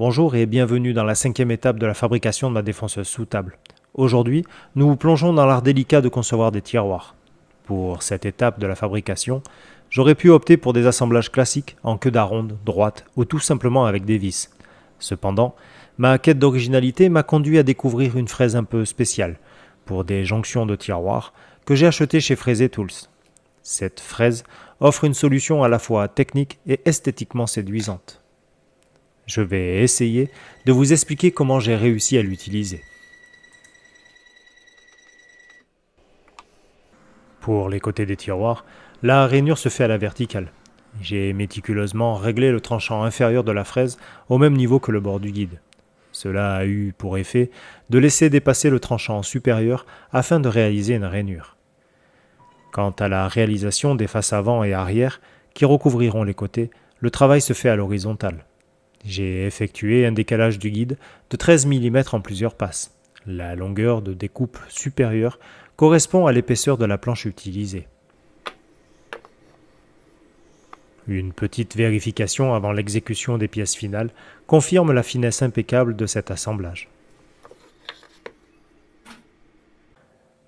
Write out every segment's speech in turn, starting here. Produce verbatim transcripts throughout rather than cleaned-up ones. Bonjour et bienvenue dans la cinquième étape de la fabrication de la défonceuse sous table. Aujourd'hui, nous vous plongeons dans l'art délicat de concevoir des tiroirs. Pour cette étape de la fabrication, j'aurais pu opter pour des assemblages classiques en queue d'aronde, droite ou tout simplement avec des vis. Cependant, ma quête d'originalité m'a conduit à découvrir une fraise un peu spéciale pour des jonctions de tiroirs que j'ai achetée chez Fraise Tools. Cette fraise offre une solution à la fois technique et esthétiquement séduisante. Je vais essayer de vous expliquer comment j'ai réussi à l'utiliser. Pour les côtés des tiroirs, la rainure se fait à la verticale. J'ai méticuleusement réglé le tranchant inférieur de la fraise au même niveau que le bord du guide. Cela a eu pour effet de laisser dépasser le tranchant supérieur afin de réaliser une rainure. Quant à la réalisation des faces avant et arrière qui recouvriront les côtés, le travail se fait à l'horizontale. J'ai effectué un décalage du guide de treize millimètres en plusieurs passes. La longueur de découpe supérieure correspond à l'épaisseur de la planche utilisée. Une petite vérification avant l'exécution des pièces finales confirme la finesse impeccable de cet assemblage.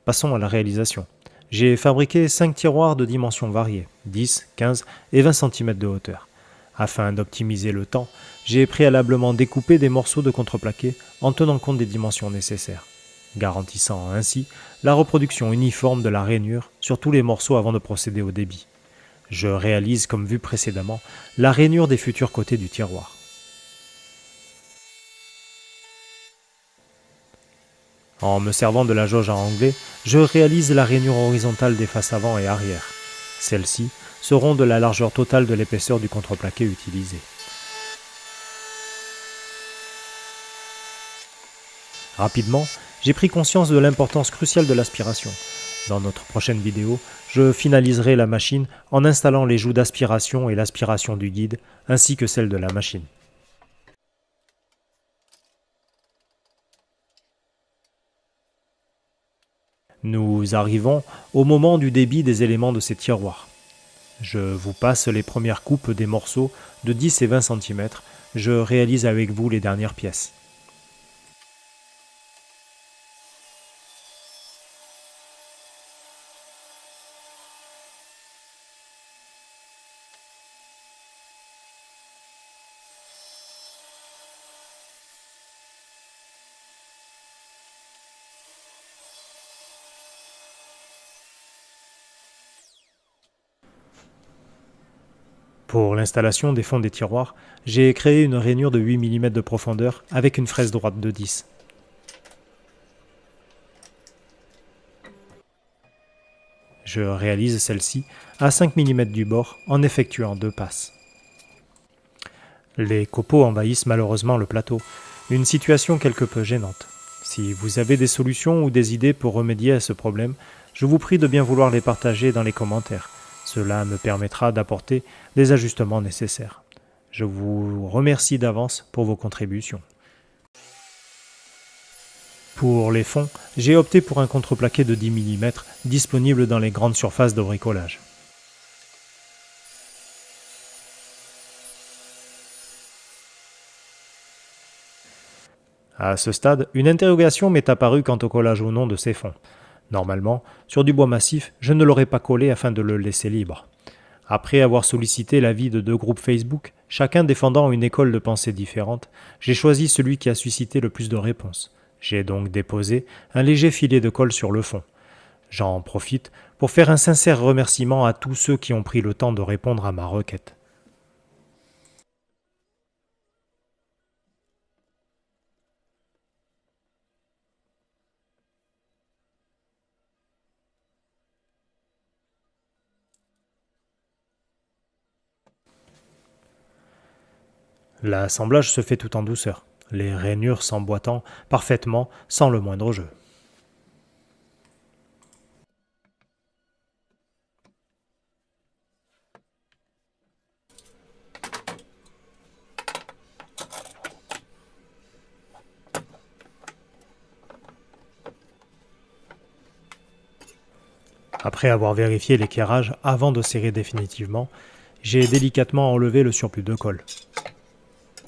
Passons à la réalisation. J'ai fabriqué cinq tiroirs de dimensions variées, dix, quinze et vingt centimètres de hauteur. Afin d'optimiser le temps, j'ai préalablement découpé des morceaux de contreplaqué en tenant compte des dimensions nécessaires, garantissant ainsi la reproduction uniforme de la rainure sur tous les morceaux avant de procéder au débit. Je réalise, comme vu précédemment, la rainure des futurs côtés du tiroir. En me servant de la jauge à anglet, je réalise la rainure horizontale des faces avant et arrière. Celles-ci seront de la largeur totale de l'épaisseur du contreplaqué utilisé. Rapidement, j'ai pris conscience de l'importance cruciale de l'aspiration. Dans notre prochaine vidéo, je finaliserai la machine en installant les joues d'aspiration et l'aspiration du guide, ainsi que celle de la machine. Nous arrivons au moment du débit des éléments de ces tiroirs. Je vous passe les premières coupes des morceaux de dix et vingt centimètres. Je réalise avec vous les dernières pièces. Pour l'installation des fonds des tiroirs, j'ai créé une rainure de huit millimètres de profondeur avec une fraise droite de dix. Je réalise celle-ci à cinq millimètres du bord en effectuant deux passes. Les copeaux envahissent malheureusement le plateau, une situation quelque peu gênante. Si vous avez des solutions ou des idées pour remédier à ce problème, je vous prie de bien vouloir les partager dans les commentaires. Cela me permettra d'apporter les ajustements nécessaires. Je vous remercie d'avance pour vos contributions. Pour les fonds, j'ai opté pour un contreplaqué de dix millimètres disponible dans les grandes surfaces de bricolage. À ce stade, une interrogation m'est apparue quant au collage ou non de ces fonds. Normalement, sur du bois massif, je ne l'aurais pas collé afin de le laisser libre. Après avoir sollicité l'avis de deux groupes Facebook, chacun défendant une école de pensée différente, j'ai choisi celui qui a suscité le plus de réponses. J'ai donc déposé un léger filet de colle sur le fond. J'en profite pour faire un sincère remerciement à tous ceux qui ont pris le temps de répondre à ma requête. L'assemblage se fait tout en douceur, les rainures s'emboîtant parfaitement sans le moindre jeu. Après avoir vérifié l'équerrage avant de serrer définitivement, j'ai délicatement enlevé le surplus de colle.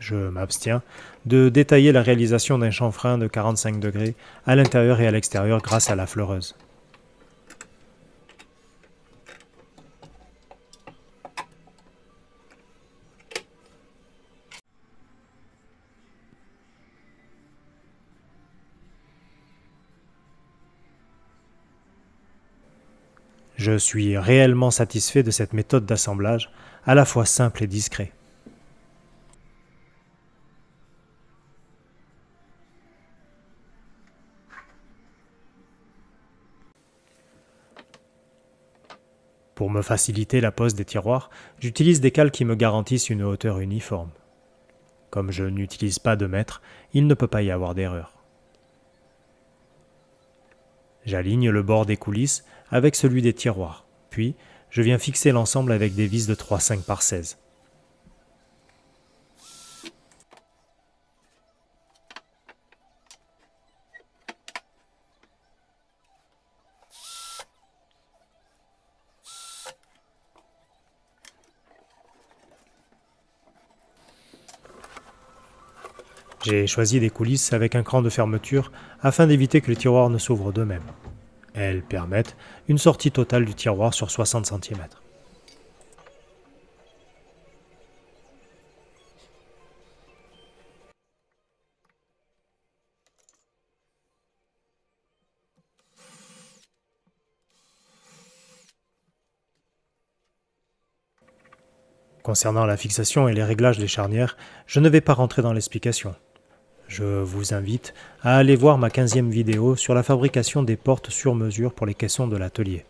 je m'abstiens, de détailler la réalisation d'un chanfrein de quarante-cinq degrés à l'intérieur et à l'extérieur grâce à la fleureuse. Je suis réellement satisfait de cette méthode d'assemblage, à la fois simple et discret. Pour me faciliter la pose des tiroirs, j'utilise des cales qui me garantissent une hauteur uniforme. Comme je n'utilise pas de mètre, il ne peut pas y avoir d'erreur. J'aligne le bord des coulisses avec celui des tiroirs, puis je viens fixer l'ensemble avec des vis de trois cinq par seize. J'ai choisi des coulisses avec un cran de fermeture afin d'éviter que les tiroirs ne s'ouvrent d'eux-mêmes. Elles permettent une sortie totale du tiroir sur soixante centimètres. Concernant la fixation et les réglages des charnières, je ne vais pas rentrer dans l'explication. Je vous invite à aller voir ma quinzième vidéo sur la fabrication des portes sur mesure pour les caissons de l'atelier.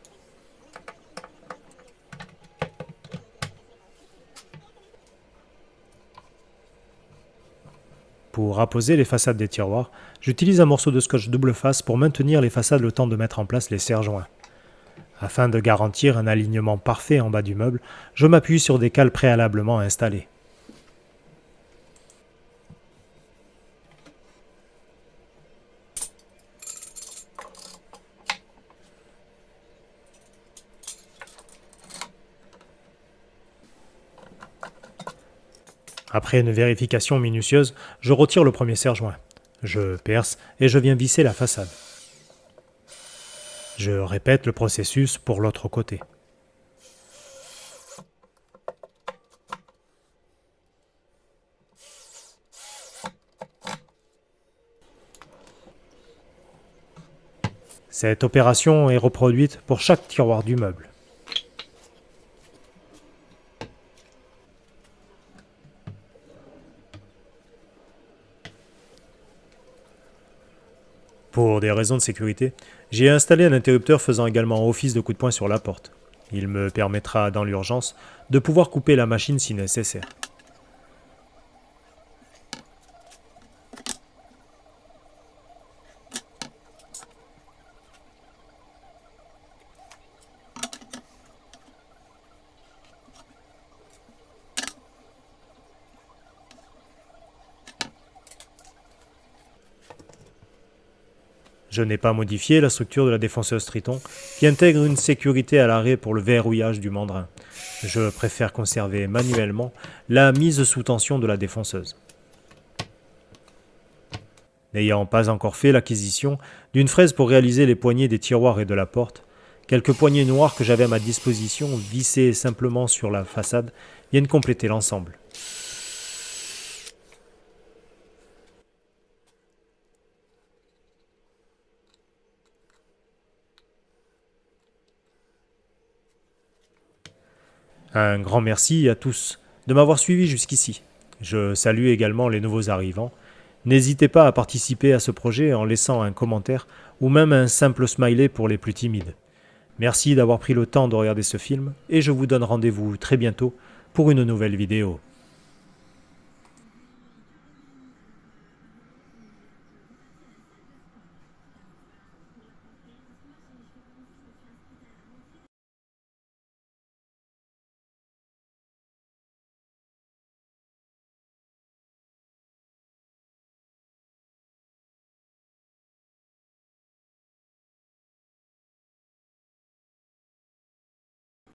Pour apposer les façades des tiroirs, j'utilise un morceau de scotch double face pour maintenir les façades le temps de mettre en place les serre-joints. Afin de garantir un alignement parfait en bas du meuble, je m'appuie sur des cales préalablement installées. Après une vérification minutieuse, je retire le premier serre-joint. Je perce et je viens visser la façade. Je répète le processus pour l'autre côté. Cette opération est reproduite pour chaque tiroir du meuble. Pour des raisons de sécurité, j'ai installé un interrupteur faisant également office de coup de poing sur la porte. Il me permettra, dans l'urgence, de pouvoir couper la machine si nécessaire. Je n'ai pas modifié la structure de la défonceuse Triton qui intègre une sécurité à l'arrêt pour le verrouillage du mandrin. Je préfère conserver manuellement la mise sous tension de la défonceuse. N'ayant pas encore fait l'acquisition d'une fraise pour réaliser les poignées des tiroirs et de la porte, quelques poignées noires que j'avais à ma disposition vissées simplement sur la façade viennent compléter l'ensemble. Un grand merci à tous de m'avoir suivi jusqu'ici. Je salue également les nouveaux arrivants. N'hésitez pas à participer à ce projet en laissant un commentaire ou même un simple smiley pour les plus timides. Merci d'avoir pris le temps de regarder ce film et je vous donne rendez-vous très bientôt pour une nouvelle vidéo.